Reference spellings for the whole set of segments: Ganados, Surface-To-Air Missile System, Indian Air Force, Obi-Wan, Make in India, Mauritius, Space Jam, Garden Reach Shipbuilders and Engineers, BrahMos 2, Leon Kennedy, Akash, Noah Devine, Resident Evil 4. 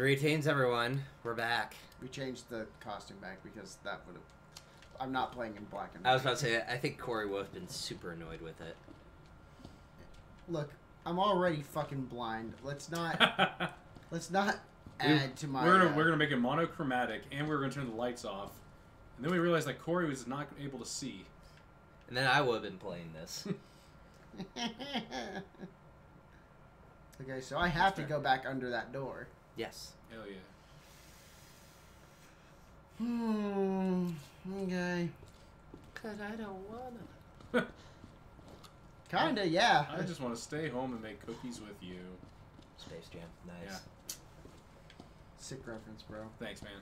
Greetings, everyone. We're back. We changed the costume back because that would have... I'm not playing in black and white. I was about to say, I think Corey would have been super annoyed with it. Look, I'm already fucking blind. Let's not... let's not add to my... We're gonna make it monochromatic, and we're gonna turn the lights off. And then we realized that Corey was not able to see. And then I would have been playing this. Okay, so I have to go back under that door. Yes. Hell yeah. Okay. Cause I don't wanna. Kinda, yeah. I just want to stay home and make cookies with you. Space Jam, nice. Yeah. Sick reference, bro. Thanks, man.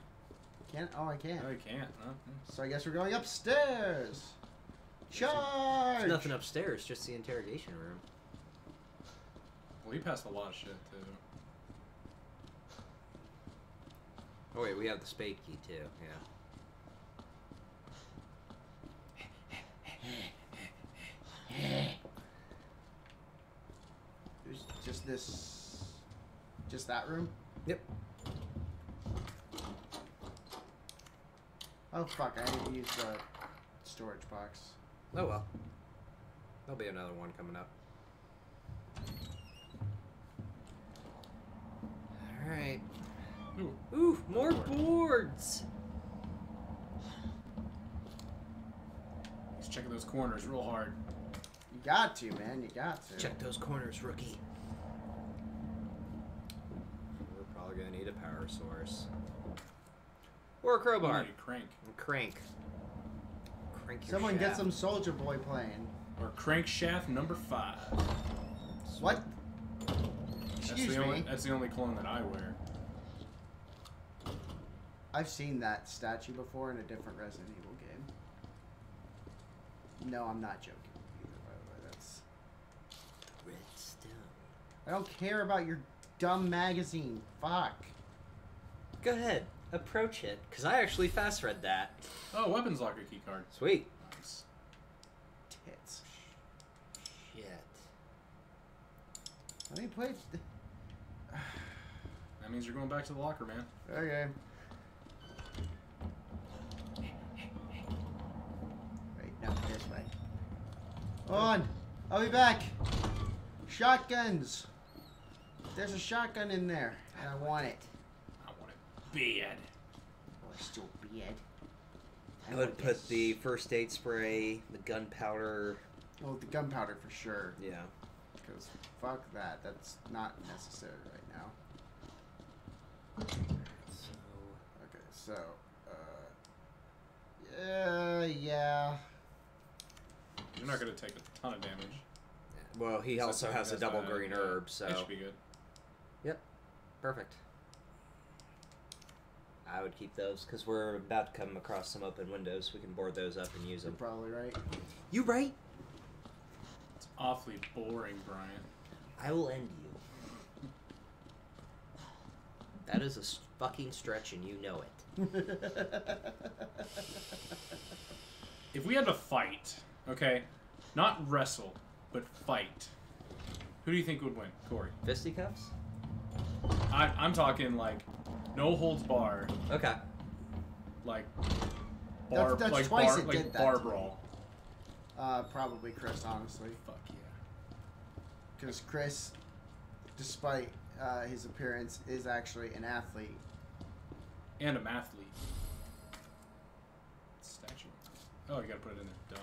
Can't? Oh, I can't. No, you can't. No. So I guess we're going upstairs. Charge! There's nothing upstairs, just the interrogation room. Well, we passed a lot of shit, too. Oh, wait, we have the spade key, too. Yeah. There's just this... Just that room? Yep. Oh, fuck, I didn't use the storage box. Oh, well. There'll be another one coming up. Alright. Ooh, more boards! He's checking those corners real hard. You got to, man. You got to. Check those corners, rookie. We're probably going to need a power source. Or a crowbar. Crank. Someone get some Soldier Boy playing. Or Crankshaft #5. What? Excuse me. That's the only clone that I wear. I've seen that statue before in a different Resident Evil game. No, I'm not joking. Either, by the way, that's the redstone. I don't care about your dumb magazine. Fuck. Go ahead, approach it, because I actually fast read that. Oh, weapons locker keycard. Sweet. Nice. Tits. Shit. Let me play. That means you're going back to the locker, man. Okay. No, this way. Hold on. I'll be back. Shotguns. There's a shotgun in there. And I want it. Bad. Oh, it's still bad. I would put the first aid spray, the gunpowder. Well, the gunpowder for sure. Yeah. Because fuck that. That's not necessary right now. Okay, so. Yeah. You're not going to take a ton of damage. Well, he also has a double green herb, so... That should be good. Yep. Perfect. I would keep those, because we're about to come across some open windows. We can board those up and use them. You're probably right. You right? It's awfully boring, Brian. I will end you. That is a fucking stretch, and you know it. If we had to fight... Okay, not wrestle, but fight. Who do you think would win, Corey? Fisticuffs? I'm talking like no holds bar. Okay. Like bar, that's like twice bar, it like did bar that brawl. Probably Chris, honestly. Fuck yeah. Because Chris, despite his appearance, is actually an athlete. And a mathlete. Statue. Oh, you gotta put it in there. Duh.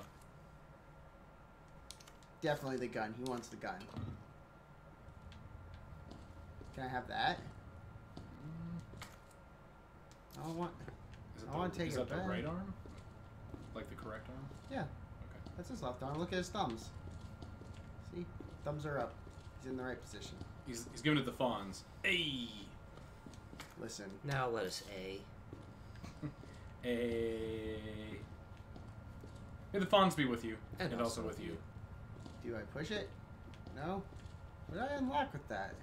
Definitely the gun. He wants the gun. Can I have that? I don't want... I want to take it back. Is that the right arm? Like the correct arm? Yeah. Okay. That's his left arm. Look at his thumbs. See? Thumbs are up. He's in the right position. He's giving it the Fonz. Ayy! Listen. Now let us A. A. May the Fonz be with you. And also with you. Do I push it? No? What did I unlock with that?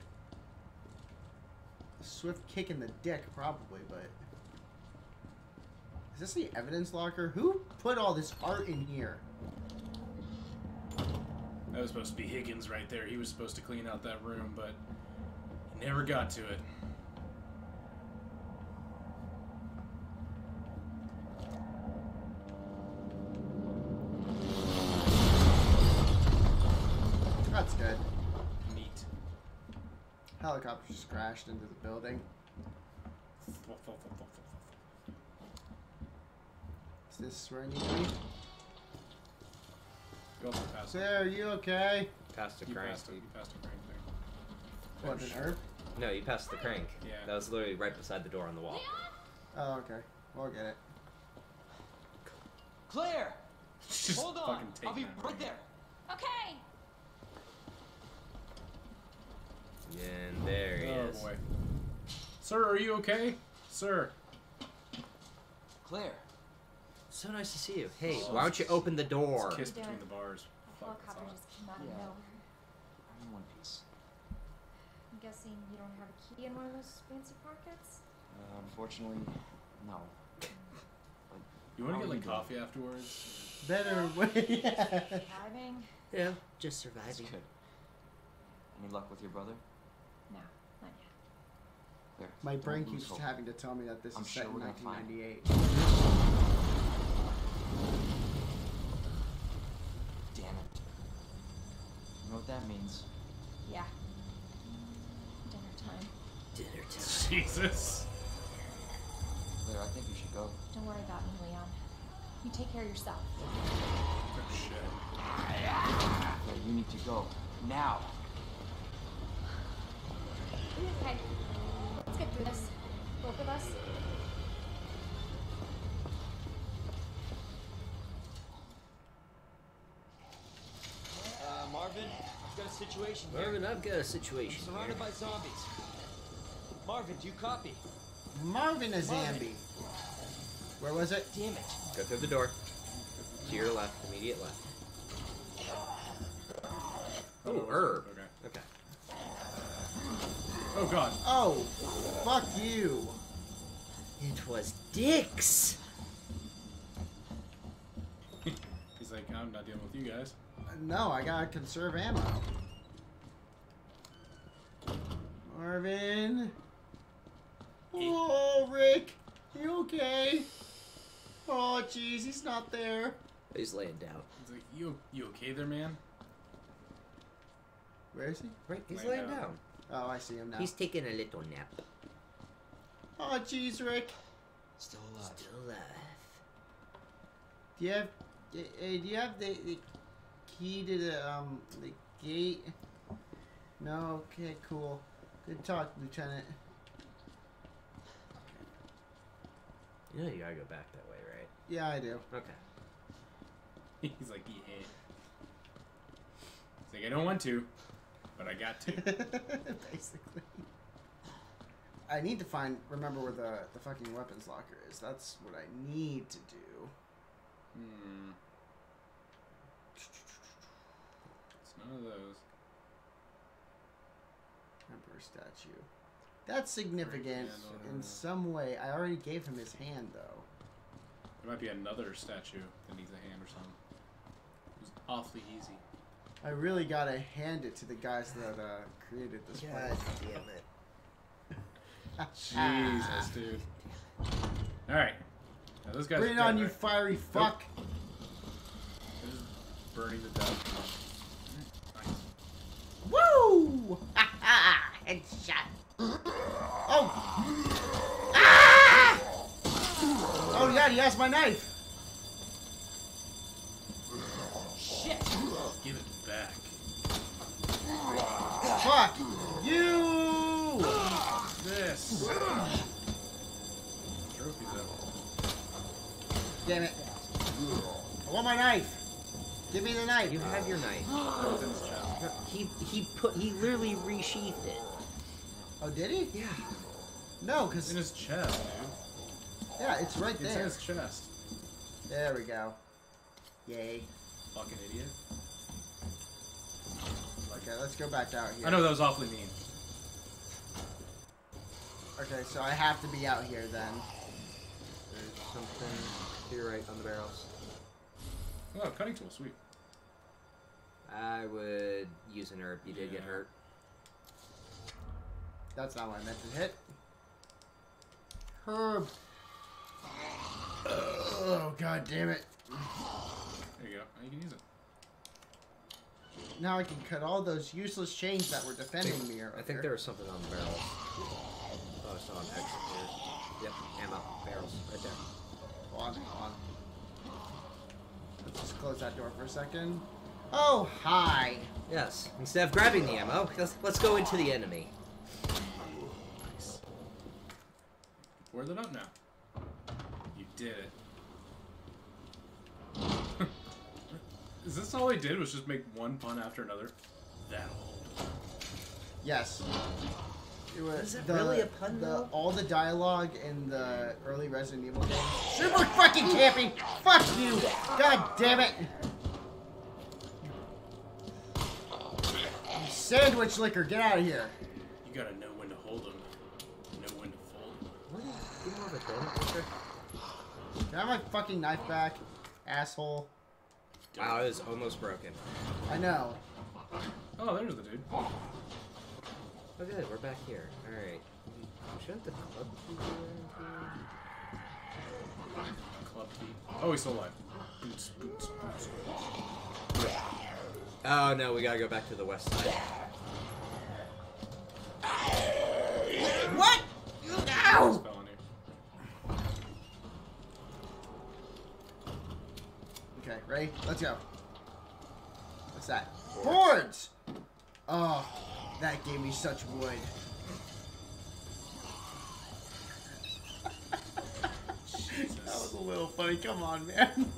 A swift kick in the dick, probably, but... Is this the evidence locker? Who put all this art in here? That was supposed to be Higgins right there. He was supposed to clean out that room, but... He never got to it. Helicopter just crashed into the building. Is this where I need to be? Go for past. Sarah, are you okay? Past the crank. You passed the crank thing. What, an herb? No, you passed the crank. Yeah. That was literally right beside the door on the wall. Oh, okay. We'll get it. Claire! Just hold on! I'll be right there! Okay! And there he is. Boy. Sir, are you okay? Sir. Claire. So nice to see you. Hey, why don't you open the door? Kiss between the bars. The helicopter just came out of nowhere. I'm in one piece. I'm guessing you don't have a key in one of those fancy pockets? Unfortunately, no. You want to get like coffee afterwards? Better way. Yeah. Surviving? Yeah, just surviving. That's good. Any luck with your brother? No, not yet. There. My brain keeps having to tell me that this is set in 1998. Damn it. You know what that means? Yeah. Dinner time. Dinner time. Jesus. Claire, I think you should go. Don't worry about me, Leon. You take care of yourself. Oh, shit. Claire, you need to go. Now. Okay. Let's get through this. Both of us. Marvin, I've got a situation here. Marvin, I've got a situation I'm surrounded by zombies. Marvin, do you copy? Marvin is zombie. Where was it? Damn it. Go through the door. To your left. Immediate left. Oh, herb. Okay. Okay. Oh god. Oh, fuck you. It was dicks. He's like, I'm not dealing with you guys. No, I gotta conserve ammo. Marvin. Oh, Rick. You okay? Oh, jeez, he's not there. He's laying down. He's like, you okay there, man? Where is he? Rick, he's laying down. Oh, I see him now. He's taking a little nap. Oh, jeez, Rick. Still alive. Still alive. Do you have the key to the gate? No. Okay. Cool. Good talk, Lieutenant. You know you gotta go back that way, right? Yeah, I do. Okay. He's like, yeah. He's like, I don't want to. But I got to. Basically. I need to remember where the fucking weapons locker is. That's what I need to do. Hmm. It's none of those. Emperor statue. That's significant in some way. I already gave him his hand, though. There might be another statue that needs a hand or something. It was awfully easy. I really gotta hand it to the guys that created this place. God damn it. Jesus, dude. Alright. Now those guys bring it on, you fiery fuck! Nope. They're just burning the dust. Nice. Woo! Ha ha! Headshot! Oh! Ah! Oh yeah, he has my knife! Shit! Give it. Back. Fuck you! This. Trophy though. Damn it. I want my knife. Give me the knife. You have your knife. He literally resheathed it. Oh, did he? Yeah. No, because in his chest, dude. Yeah, it's right there. It's in his chest. There we go. Yay. Fucking idiot. Okay, let's go back out here. I know that was awfully mean. Okay, so I have to be out here then. There's something to your right on the barrels. Oh, cutting tool, sweet. I would use an herb. You did get hurt. That's not what I meant to hit. Herb. Oh, god damn it. There you go. Now you can use it. Now I can cut all those useless chains that were defending me earlier. I think there was something on the barrels. Oh, it's not on exit here. Yep, ammo, barrels, right there. Hold on. Let's just close that door for a second. Oh, hi! Yes, instead of grabbing the ammo, let's go into the enemy. Nice. Where's it up now? You did it. Is this all I did was just make one pun after another? That old. Yes. It was really a pun though? All the dialogue in the early Resident Evil games. Super fucking camping! Fuck you! God damn it! You sandwich licker, get out of here! You gotta know when to hold him, know when to fold him. What? You don't have a donut licker? Can I have my fucking knife back, asshole? Wow, it was almost broken. I know. Oh, there's the dude. Oh, good. We're back here. All right. Shouldn't the club be there? Club be? Oh, he's still alive. Boots. Oh no, we gotta go back to the west side. What? Ow! Okay, ready? Let's go. What's that? Boards! Oh, that gave me such wood. Jesus. That was a little funny. Come on, man.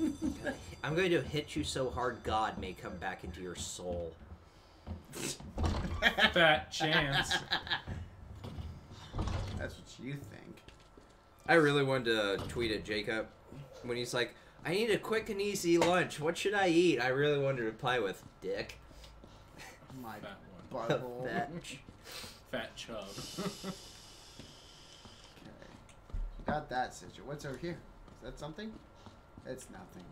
I'm going to hit you so hard, God may come back into your soul. Fat chance. That's what you think. I really wanted to tweet at Jacob when he's like, I need a quick and easy lunch. What should I eat? I really wanted to reply with dick. My butthole. Fat chub. Okay. Got that situation. What's over here? Is that something? It's nothing.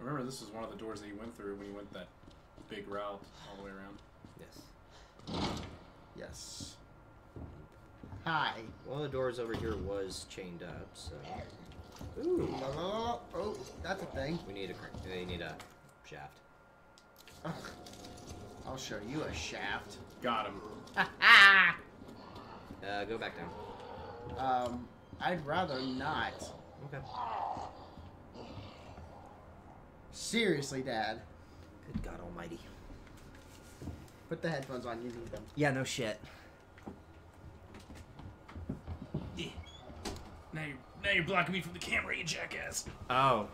I remember this was one of the doors that you went through when you went that big route all the way around. Yes. Yes. Hi. One of the doors over here was chained up, so... Ooh. Oh, that's a thing. They need a shaft. Ugh. I'll show you a shaft. Got him. Go back down. I'd rather not. Okay. Seriously, Dad. Good God Almighty. Put the headphones on. You need them. Yeah, no shit. Yeah. Now you're blocking me from the camera, you jackass. Oh.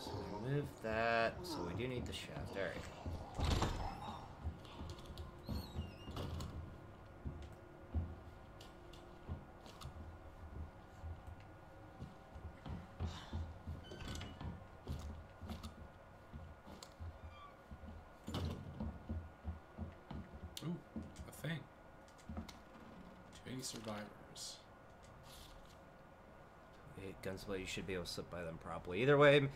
So we move that. So we do need the shaft. All right. Ooh, a thing. Too many survivors. Gunslinger, you should be able to slip by them properly. Either way,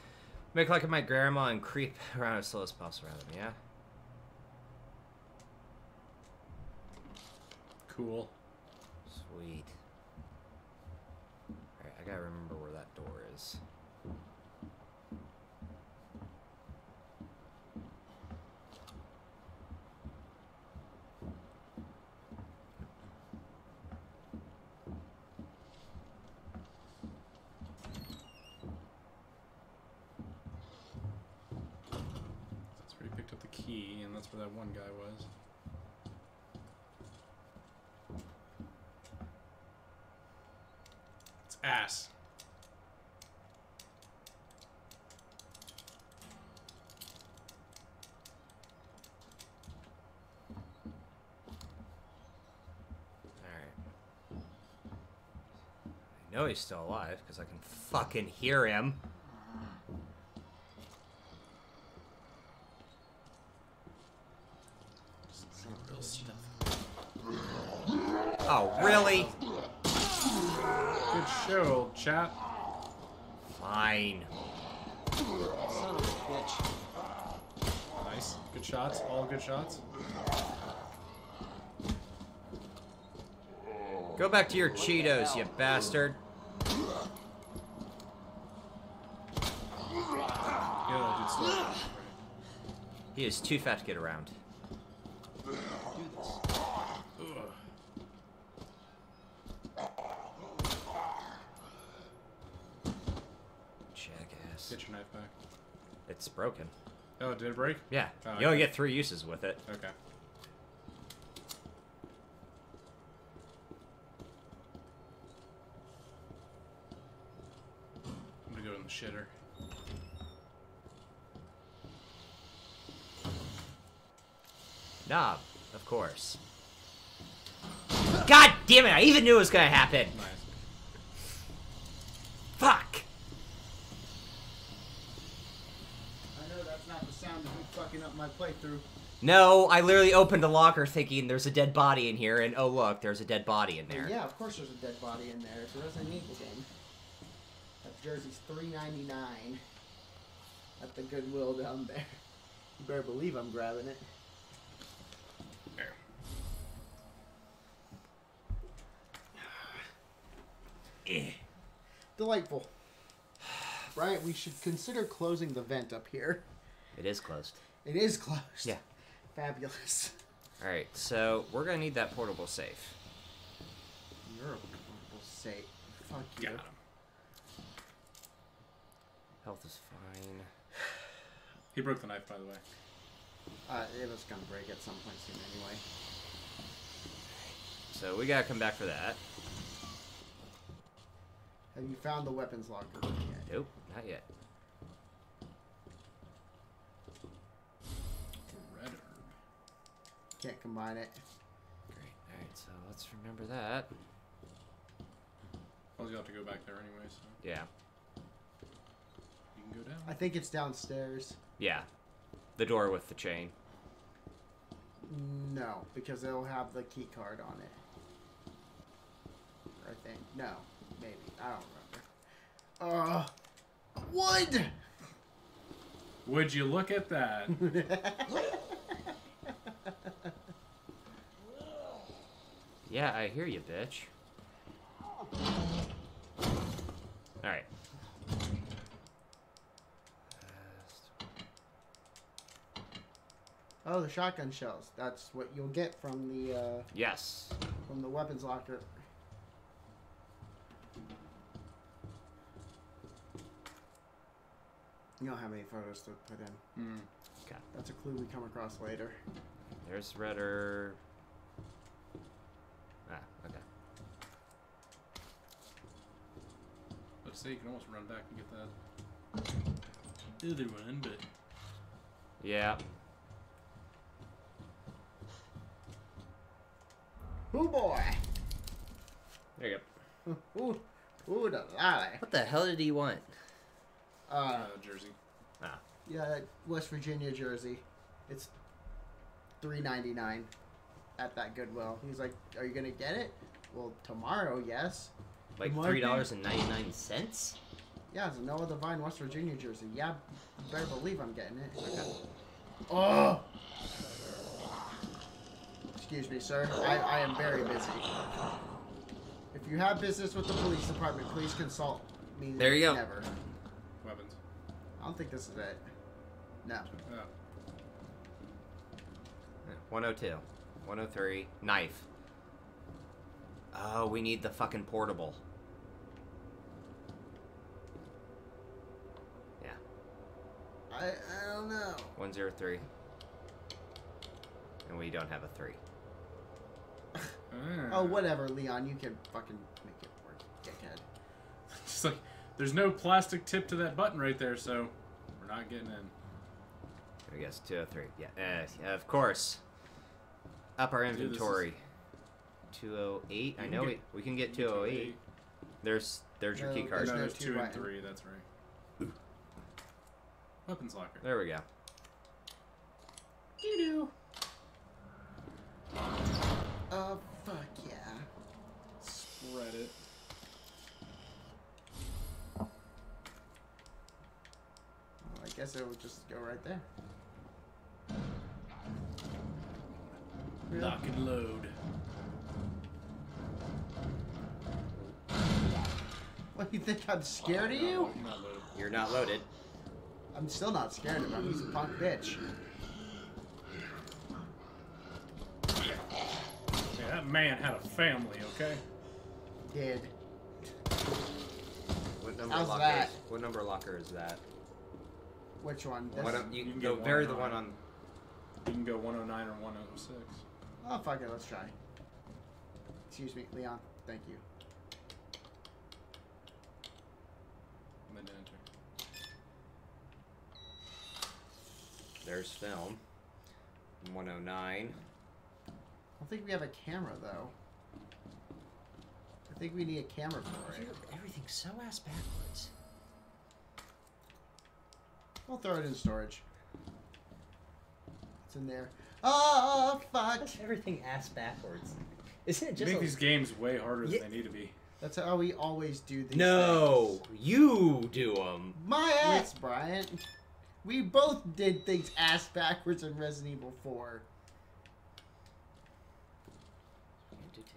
make like my grandma and creep around as slow as possible around them, yeah? Cool. Sweet. Alright, I gotta remember where that door is. And that's where that one guy was. It's ass. Alright. I know he's still alive because I can fucking hear him. Oh, really? Good show, old chap. Fine. Son of a bitch. Nice. Good shots. All good shots. Go back to your Cheetos, you bastard. Yeah, That's not. He is too fat to get around. Do this. Jackass. Get your knife back. It's broken. Oh, did it break? Yeah. Oh, you only get 3 uses with it. Okay. I'm gonna go in the shitter. Knob, of course. God damn it! I even knew it was gonna happen. Nice. Fuck. I know that's not the sound of me fucking up my playthrough. No, I literally opened a locker thinking there's a dead body in here, and oh look, there's a dead body in there. Yeah, of course there's a dead body in there. It's a Resident Evil game. That jersey's $3.99 at the Goodwill down there. You better believe I'm grabbing it. Delightful. Right, we should consider closing the vent up here. It is closed. It is closed. Yeah. Fabulous. All right, so we're going to need that portable safe. You're a portable safe. Fuck you. Got him. Health is fine. He broke the knife, by the way. It was going to break at some point soon anyway. So we got to come back for that. Have you found the weapons locker yet? Nope, not yet. Red herb. Can't combine it. Great. All right, so let's remember that. I was going to have to go back there anyway, so. Yeah. You can go down. I think it's downstairs. Yeah. The door with the chain. No, because it'll have the key card on it. Or I think. No. Maybe. I don't remember. Wood! Would you look at that? Yeah, I hear you, bitch. Alright. Oh, the shotgun shells. That's what you'll get from the, Yes. From the weapons locker. You don't have any photos to put in. Mm. Okay. That's a clue we come across later. There's Redder. Ah, okay. Let's see, you can almost run back and get that other one, but. Yeah. Oh boy! There you go. Ooh, ooh, the lie. What the hell did he want? Jersey. Ah. Yeah, West Virginia jersey. It's $3.99 at that Goodwill. He's like, "Are you gonna get it?" Well, tomorrow, yes. Like $3.99. Yeah, it's a Noah Devine West Virginia jersey. Yeah, you better believe I'm getting it. Okay. Oh. Excuse me, sir. I am very busy. If you have business with the police department, please consult me. There you go. Never. Weapons. I don't think this is it. No. Oh. 102. 103. Knife. Oh, we need the fucking portable. Yeah. I don't know. 103. And we don't have a 3. Oh, whatever, Leon. You can fucking make it work, dickhead. It's like... There's no plastic tip to that button right there, so we're not getting in. I guess 203. Yeah, of course. Up our inventory. 208. I know we can get 208. There's your key card. No, there's 2 and 3. That's right. Ooh. Weapons locker. There we go. Doo-doo. Oh, fuck yeah. Spread it. I guess it would just go right there. Lock and load. What, you think I'm scared of you? I'm not loaded. You're not loaded. I'm still not scared of him. He's a punk bitch. Yeah, that man had a family, okay? He did. What number locker is that? Which one? You can go bury the one on... You can go 109 or 106. Oh, fuck it. Let's try. Excuse me, Leon. Thank you. I'm going to enter. There's film. 109. I don't think we have a camera, though. I think we need a camera for it. Everything's so ass backwards. We'll throw it in storage. It's in there. Oh, fuck! That's everything ass backwards. Isn't it just? You make these games way harder than they need to be. That's how we always do these. No, things. You do them. My ass, Brian. We both did things ass backwards in Resident Evil 4.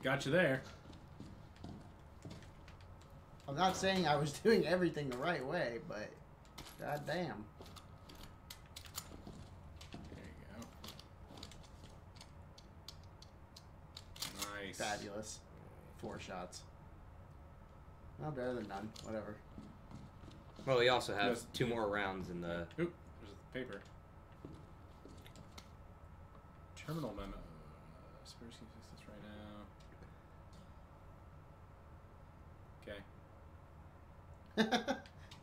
Got you there. I'm not saying I was doing everything the right way, but god damn. There you go. Nice. Fabulous. 4 shots. Not better than none. Whatever. Well, we also have 2 more rounds in the... Oop. There's the paper. Terminal memo. Spurs can fix this right now.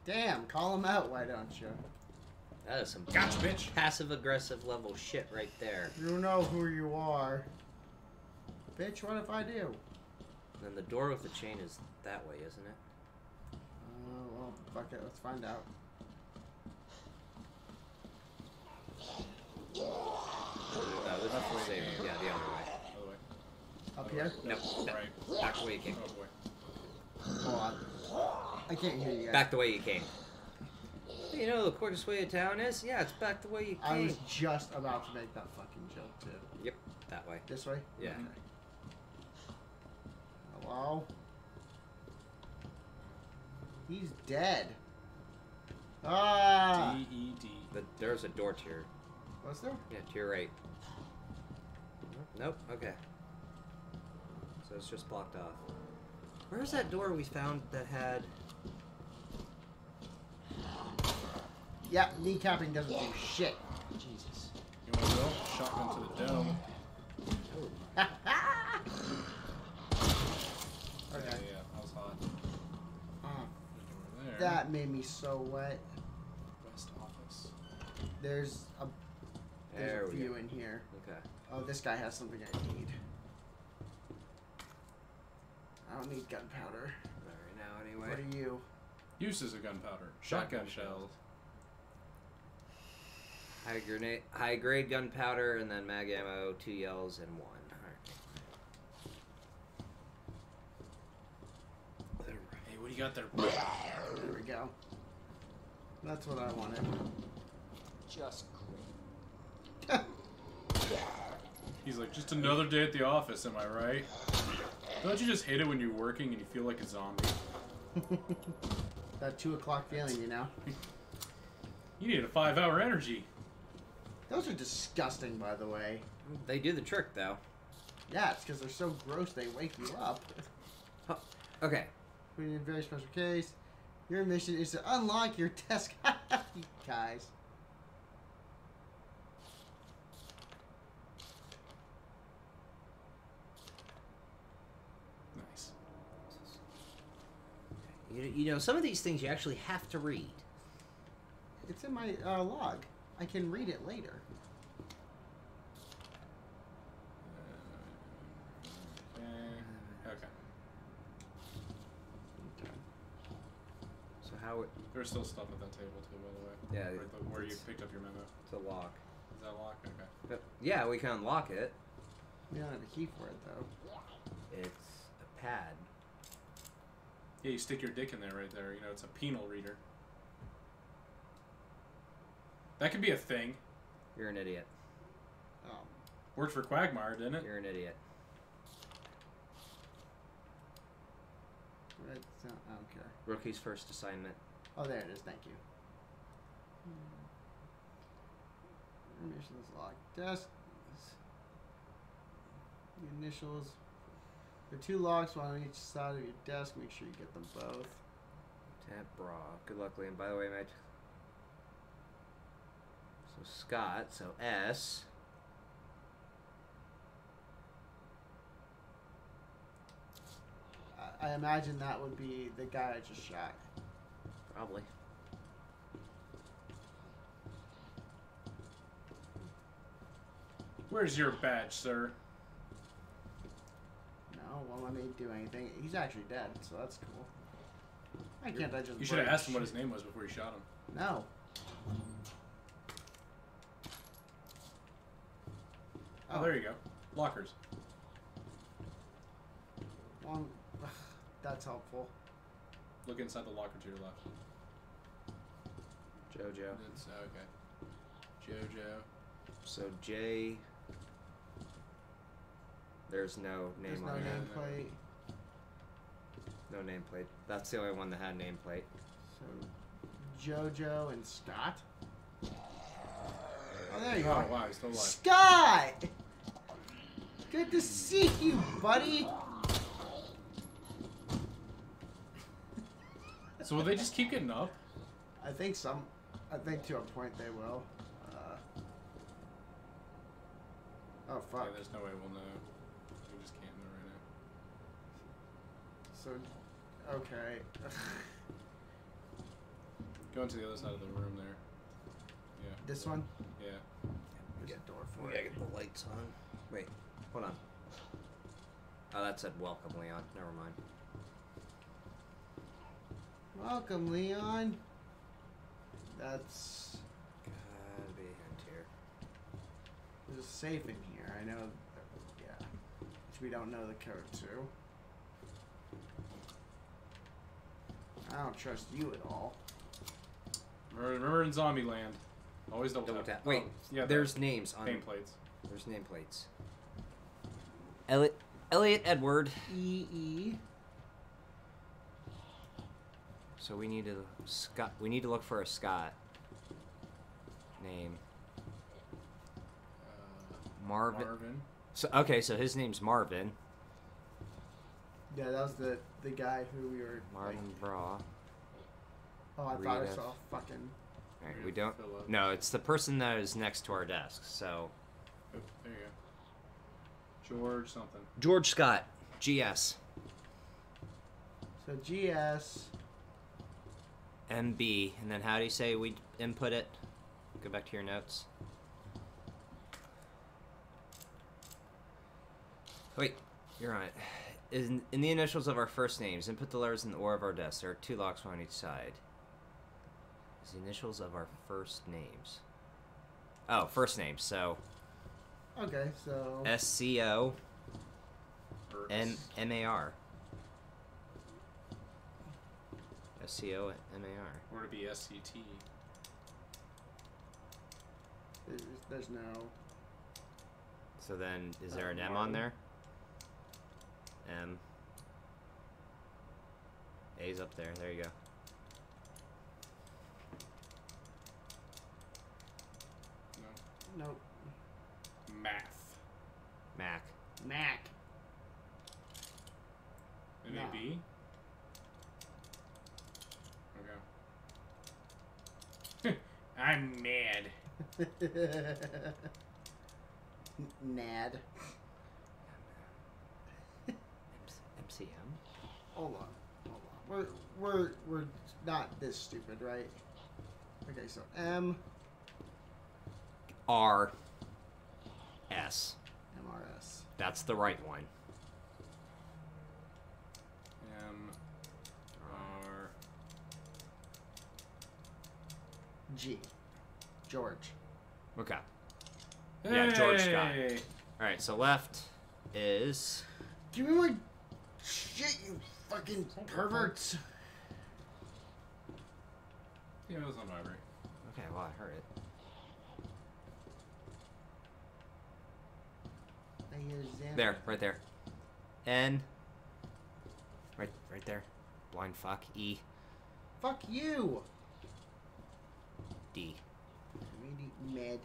Damn, call him out, why don't you? That is some gotcha, bitch. Passive-aggressive level shit right there. You know who you are. Bitch, what if I do? And then the door with the chain is that way, isn't it? Oh, well, fuck it, let's find out. No, this is the same. Yeah, the other way. Other way. Up here? No, right. Back away again. Oh, boy. Hold on. I can't hear you guys. Back the way you came. You know the quickest way of town is? Yeah, it's back the way you came. I was just about to make that fucking joke, too. Yep, that way. This way? Yeah. Okay. Hello? He's dead. Ah! D-E-D. But there's a door to your... Was there? Yeah, to your right. Nope, okay. So it's just blocked off. Where's that door we found that had... Yeah, kneecapping doesn't do shit. Jesus. You want to go? Shotgun to the dome. Oh. Okay. Yeah, yeah, that was hot. There's a door there. That made me so wet. West office. There's a... There's a few in here. Okay. Oh, this guy has something I need. I don't need gunpowder. Not right now, anyway. What are you? Uses of gunpowder. Shotgun shells. High grade gunpowder, and then mag ammo, 2 yells, and 1. All right. Hey, what do you got there? There we go. That's what I wanted. Just great. He's like, just another day at the office, am I right? Don't you just hate it when you're working and you feel like a zombie? That 2 o'clock feeling, you know? You need a 5-hour energy. Those are disgusting, by the way. They do the trick, though. Yeah, it's because they're so gross they wake you up. Oh, okay. We need a very special case. Your mission is to unlock your desk. You guys. You know, some of these things you actually have to read. It's in my log. I can read it later. Okay. So how... There's still stuff at that table, too, by the way. Yeah. Where you picked up your memo. It's a lock. Is that a lock? Okay. But, yeah, we can unlock it. We don't have a key for it, though. It's a pad. Yeah, you stick your dick in there right there. You know, it's a penal reader. That could be a thing. You're an idiot. Worked for Quagmire, didn't it? You're an idiot. I don't care. Rookie's first assignment. Oh, there it is. Thank you. Missions log. Desk. The initials. There are two logs, one on each side of your desk. Make sure you get them both. Lieutenant Bra. Good luck, Liam. By the way, Magic. So Scott. So S. I imagine that would be the guy I just shot. Probably. Where's your badge, sir? No, well, let me do anything. He's actually dead, so that's cool. I can't. I just. You should have asked him what his name was before you shot him. No. Oh, there you go. Lockers. One. That's helpful. Look inside the locker to your left. Jojo. It's, okay. Jojo. So J. There's no name. There's no on name plate. No nameplate. That's the only one that had nameplate. So Jojo and Scott. Oh, there you go. Oh wow, he's still alive. Scott! Good to see you, buddy. So will they just keep getting up? I think some. I think to a point they will. Oh fuck! Yeah, there's no way we'll know. We just can't know right now. So, okay. Going to the other side of the room there. Yeah. This one. Yeah. There's a door for it. Yeah, get the lights on. Wait, hold on. Oh, that said welcome, Leon. Never mind. Welcome, Leon. That's gotta be in here. There's a safe in here. I know. Yeah, which we don't know the code to. I don't trust you at all. Remember in Zombieland, always double tap. Wait, oh, yeah, there's names on nameplates. There's nameplates. Elliot Edward. E. So we need a Scott. We need to look for a Scott name. Marvin. So okay, so his name's Marvin. Yeah, that was the guy who we were. Marvin like, Bra. Oh, I thought I saw fucking. All right, we don't. No, it's the person that is next to our desk. So. Oh, there you go. George something. George Scott. GS. So GS. MB, and then how do you say we input it? Go back to your notes. Wait, you're on it. In the initials of our first names, input the letters in the order of our desk. There are two locks, one on each side. It's the initials of our first names. Oh, first names, so. Okay, so. SCO MAR. SCO MAR. Or to be SCT. There's no. So then, is there an M on there? M. A's up there. There you go. No. Nope. Math. Mac. MAB? Okay. I'm mad. Mad. MCM. Hold on. We're not this stupid, right? Okay, so M. R. S. MRS. That's the right one. M. R. G. George. Okay. Hey. Yeah, George Scott. Alright, so left is... Give me my shit, you fucking perverts! Yeah, it was on vibrate. Okay, well, I heard it. I hear Xander. There, right there. N. Right there. Blind fuck. E. Fuck you! 50. Really mad.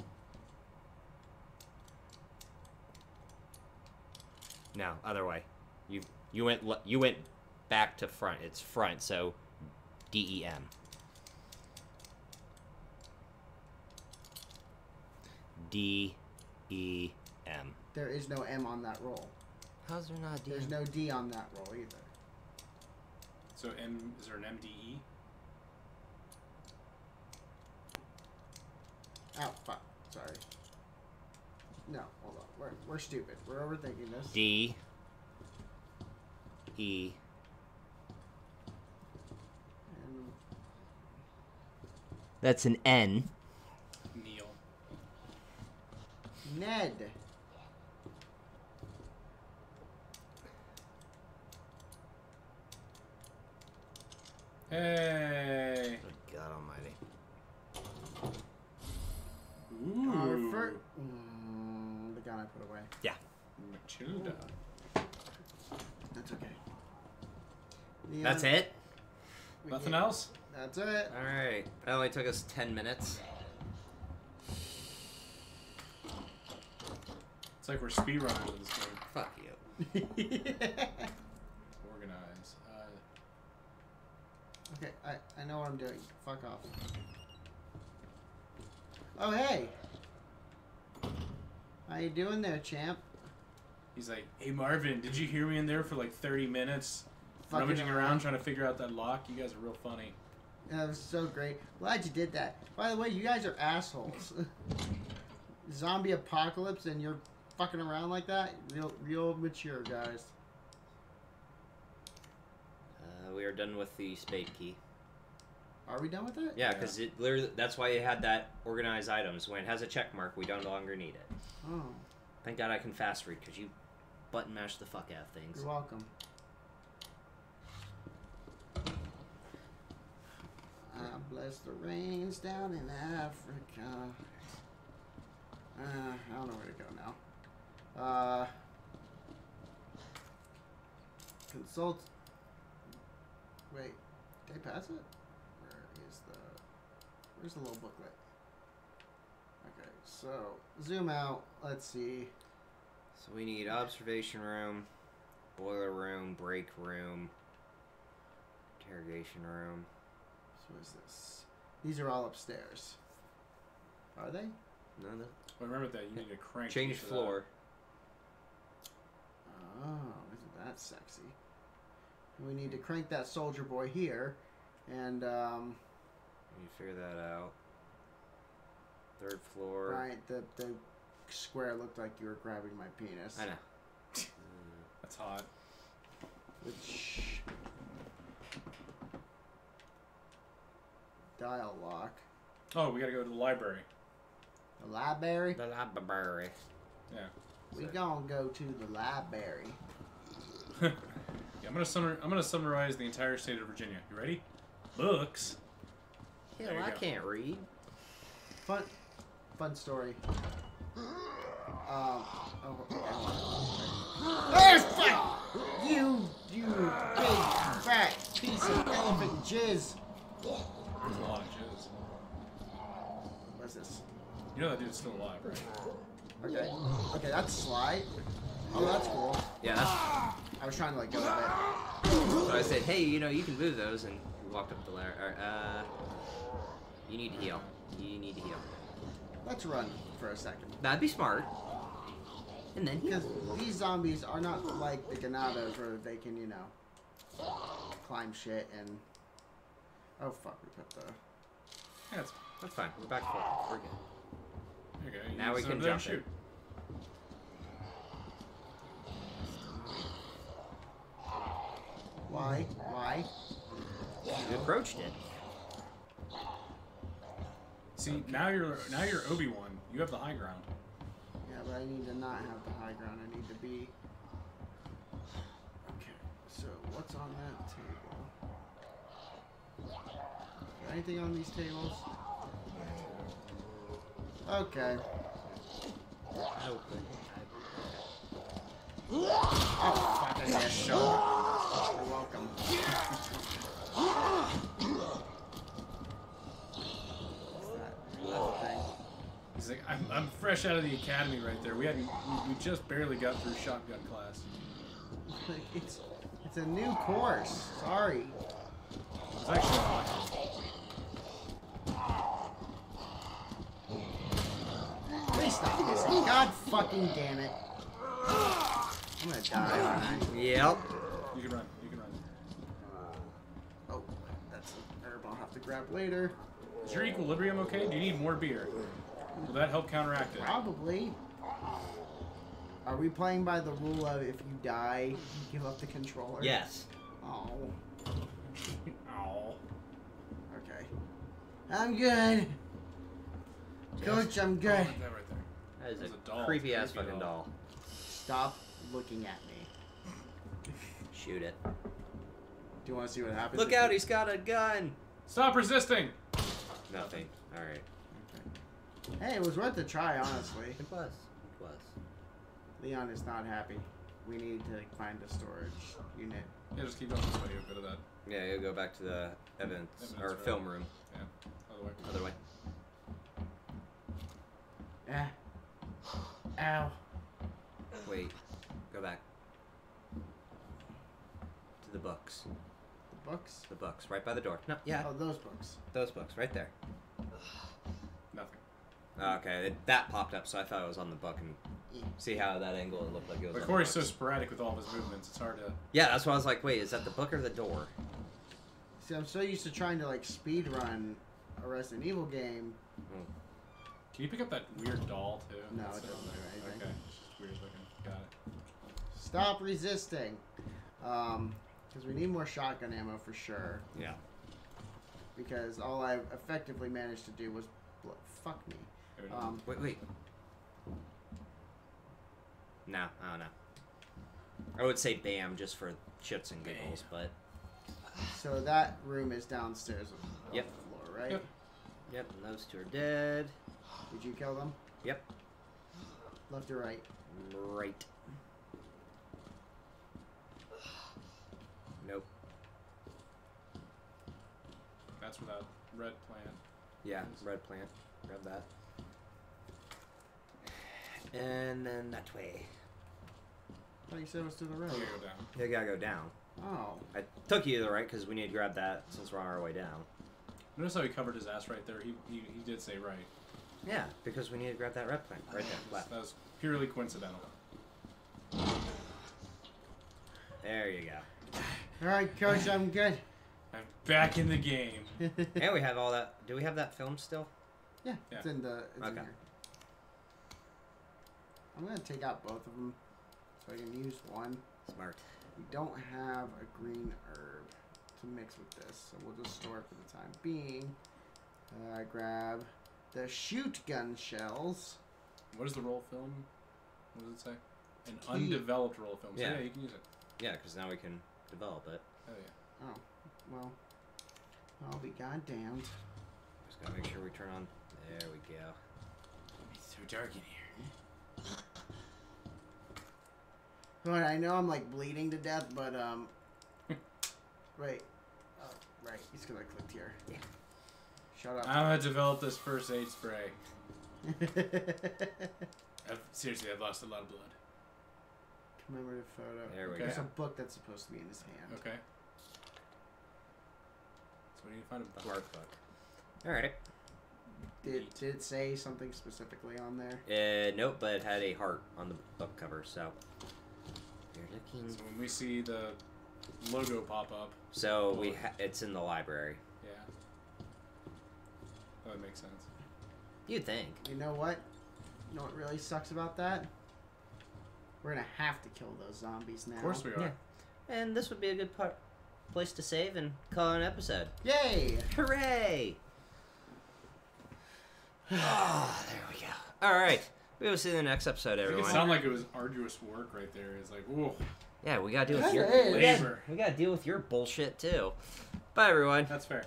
No, other way. You went back to front. It's front, so DEM. DEM. There is no M on that roll. How's there not D? There's no D on that roll either. So M, is there an MDE? Oh, fuck. Sorry. No, hold on. We're stupid. We're overthinking this. D. E. M. That's an N. Neil. Ned. Hey. Oh, God almighty. Ooh. The gun I put away. Yeah. Matilda. That's okay. Leon, that's it? Nothing else? That's it. All right. That only took us 10 minutes. It's like we're speedrunners in this game. Fuck you. Organize. Okay, I know what I'm doing. Fuck off. Oh, hey. How you doing there, champ? He's like, hey, Marvin, did you hear me in there for like 30 minutes? Rummaging around trying to figure out that lock? You guys are real funny. That was so great. Glad you did that. By the way, you guys are assholes. Zombie apocalypse and you're fucking around like that? Real mature, guys. We are done with the spade key. Are we done with it? Yeah, because it literally, that's why it had that organized items. When it has a check mark, we don't longer need it. Oh. Thank God I can fast read, because you button mash the fuck out of things. You're welcome. I bless the rains down in Africa. I don't know where to go now. Consult. Wait, did I pass it? Where's the little booklet? Okay, so zoom out. Let's see. So we need observation room, boiler room, break room, interrogation room. So what is this? These are all upstairs. Are they? No. Well, remember that you need to crank. Change floor. That. Oh, isn't that sexy? We need to crank that soldier boy here, and you figure that out. Third floor. Right, the square looked like you were grabbing my penis. I know. That's hot. Which dial lock? Oh, we gotta go to the library. The library. The library. Yeah. We gonna go to the library. Yeah, I'm gonna summarize the entire state of Virginia. You ready? Books. Hell, I can't read. Fun story. Oh, fuck! You big fat piece of elephant jizz. There's a lot of jizz. What's this? You know that dude's still alive, right? Okay. Okay, that's Sly. Oh, that's cool. Yeah, that's... I was trying to, like, go that way. So I said, hey, you know, you can move those, and we walked up the ladder. You need to heal. You need to heal. Let's run for a second. That'd be smart. And then heal. Because these zombies are not like the Ganados where they can, you know, climb shit and... Oh, fuck. We put the... Yeah, that's fine. We're back forward. We're good. Okay, now we can jump shoot. Why? Why? You approached it. See, okay. now you're Obi-Wan. You have the high ground. Yeah, but I need to not have the high ground. I need to be. Okay. So what's on that table? Anything on these tables? Okay. Oh, fuck! I got shot. You're welcome. fresh out of the academy right there. We just barely got through shotgun class. It's a new course. Sorry. It's actually not. Please stop this. God fucking damn it. I'm gonna die. Yep. You can run. You can run. Oh, that's an herb I'll have to grab later. Is your equilibrium okay? Do you need more beer? Will that help counteract it? Probably. Are we playing by the rule of if you die, you give up the controller? Yes. Oh. Oh. Okay. I'm good. Yes. Coach, I'm good. Oh, that, right there. That is a creepy ass fucking doll. Stop looking at me. Shoot it. Do you want to see what happens? Look out, he's got a gun. Stop resisting. Nothing. All right. Hey, it was worth a try, honestly. It was. It was. Leon is not happy. We need to find a storage unit. Yeah, just keep going this way. You'll go to that. Yeah, you'll go back to the evidence or film room. Yeah, other way. Other way. Ah. Ow. Wait. Go back. To the books. The books? The books. Right by the door. No. Yeah. Oh, those books. Those books. Right there. Nothing. Okay, that popped up, so I thought it was on the book, and see how that angle it looked like it was. But Corey's so sporadic with all of his movements, it's hard to. Yeah, that's why I was like, wait, is that the book or the door? See, I'm so used to trying to like speed run a Resident Evil game. Can you pick up that weird doll too? No, it doesn't do anything. Okay, it's just weird looking. Got it. Stop resisting, because we need more shotgun ammo for sure. Yeah. Because all I effectively managed to do was fuck me. Wait. No, I don't know. I would say bam just for shits and giggles, but. So that room is downstairs on the floor, right? Yep. Yep, and those two are dead. Did you kill them? Yep. Left or right? Right. Nope. That's without red plant. Yeah, red plant. Grab that. And then that way. I thought you said it was to the right. You gotta go down. You gotta go down. Oh. I took you to the right because we need to grab that since we're on our way down. Notice how he covered his ass right there. He did say right. Yeah, because we need to grab that red plant right there. Left. That was purely coincidental. There you go. Alright, Coach, I'm good. I'm back in the game. And we have all that. Do we have that film still? Yeah, yeah. It's in the. It's okay. In here. I'm gonna take out both of them so I can use one. Smart. We don't have a green herb to mix with this, so we'll just store it for the time being. Grab the shootgun shells. What is the roll film? What does it say? An undeveloped roll film. So yeah, you can use it. Yeah, because now we can develop it. Oh yeah. Oh. Well, I'll be goddamned. Just gotta make sure we turn on. There we go. It's so dark in here. Alright, I know I'm like bleeding to death, but wait. Oh, right. He's gonna click here. Yeah. Shut up. I'm gonna develop this first aid spray. I've lost a lot of blood. Commemorative photo. There we go. There's a book that's supposed to be in his hand. Okay. We need to find a bark book. Alright. Did it say something specifically on there? Nope, but it had a heart on the book cover, so. So when we see the logo pop up. So it's in the library. Yeah. That would make sense. You'd think. You know what? You know what really sucks about that? We're gonna have to kill those zombies now. Of course we are. Yeah. And this would be a good part. Place to save and call it an episode. Yay! Hooray! Ah, oh, there we go. All right, we will see you in the next episode, everyone. It sounded like it was arduous work right there. It's like, whoa. Yeah, we gotta deal with your labor. We gotta deal with your bullshit too. Bye, everyone. That's fair.